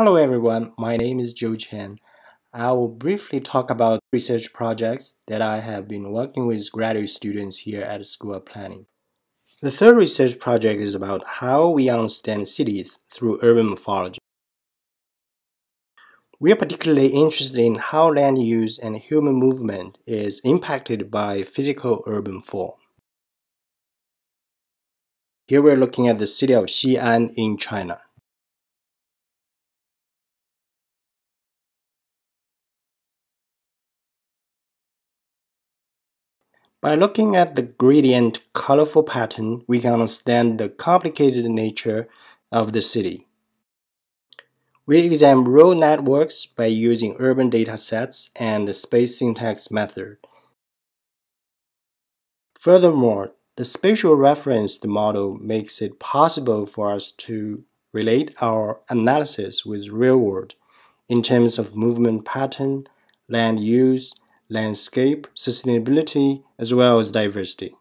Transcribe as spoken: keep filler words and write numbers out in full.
Hello everyone, my name is Joe Qian. I will briefly talk about research projects that I have been working with graduate students here at the School of Planning. The third research project is about how we understand cities through urban morphology. We are particularly interested in how land use and human movement is impacted by physical urban form. Here we are looking at the city of Xi'an in China. By looking at the gradient colorful pattern, we can understand the complicated nature of the city. We examine road networks by using urban data sets and the space syntax method. Furthermore, the spatial referenced model makes it possible for us to relate our analysis with real world in terms of movement pattern, land use, landscape, sustainability, as well as diversity.